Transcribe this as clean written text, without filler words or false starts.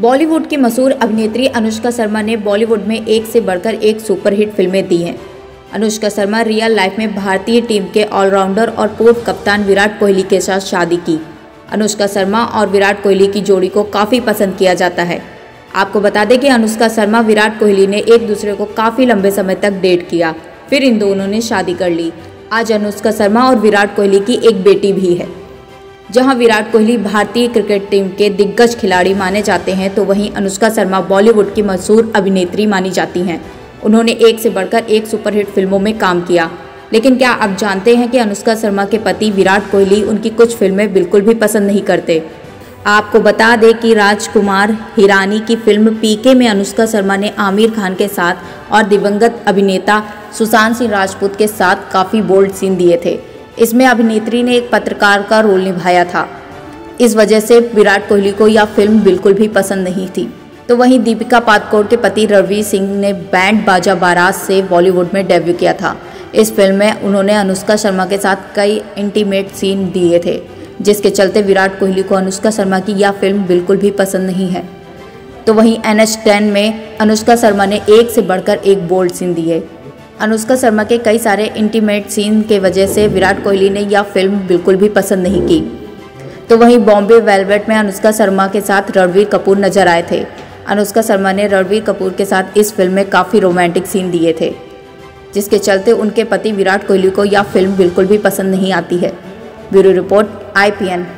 बॉलीवुड की मशहूर अभिनेत्री अनुष्का शर्मा ने बॉलीवुड में एक से बढ़कर एक सुपरहिट फिल्में दी हैं। अनुष्का शर्मा रियल लाइफ में भारतीय टीम के ऑलराउंडर और पूर्व कप्तान विराट कोहली के साथ शादी की। अनुष्का शर्मा और विराट कोहली की जोड़ी को काफ़ी पसंद किया जाता है। आपको बता दें कि अनुष्का शर्मा विराट कोहली ने एक दूसरे को काफ़ी लंबे समय तक डेट किया, फिर इन दोनों ने शादी कर ली। आज अनुष्का शर्मा और विराट कोहली की एक बेटी भी है। जहां विराट कोहली भारतीय क्रिकेट टीम के दिग्गज खिलाड़ी माने जाते हैं, तो वहीं अनुष्का शर्मा बॉलीवुड की मशहूर अभिनेत्री मानी जाती हैं। उन्होंने एक से बढ़कर एक सुपरहिट फिल्मों में काम किया। लेकिन क्या आप जानते हैं कि अनुष्का शर्मा के पति विराट कोहली उनकी कुछ फिल्में बिल्कुल भी पसंद नहीं करते। आपको बता दें कि राजकुमार हिरानी की फिल्म पीके में अनुष्का शर्मा ने आमिर खान के साथ और दिवंगत अभिनेता सुशांत सिंह राजपूत के साथ काफ़ी बोल्ड सीन दिए थे। इसमें अभिनेत्री ने एक पत्रकार का रोल निभाया था। इस वजह से विराट कोहली को यह फिल्म बिल्कुल भी पसंद नहीं थी। तो वहीं दीपिका पादुकोण के पति रणवीर सिंह ने बैंड बाजा बारात से बॉलीवुड में डेब्यू किया था। इस फिल्म में उन्होंने अनुष्का शर्मा के साथ कई इंटीमेट सीन दिए थे, जिसके चलते विराट कोहली को अनुष्का शर्मा की यह फिल्म बिल्कुल भी पसंद नहीं है। तो वहीं NH10 में अनुष्का शर्मा ने एक से बढ़कर एक बोल्ड सीन दिए। अनुष्का शर्मा के कई सारे इंटीमेट सीन के वजह से विराट कोहली ने यह फिल्म बिल्कुल भी पसंद नहीं की। तो वहीं बॉम्बे वेलवेट में अनुष्का शर्मा के साथ रणवीर कपूर नजर आए थे। अनुष्का शर्मा ने रणवीर कपूर के साथ इस फिल्म में काफ़ी रोमांटिक सीन दिए थे, जिसके चलते उनके पति विराट कोहली को यह फिल्म बिल्कुल भी पसंद नहीं आती है। Bureau report IPN।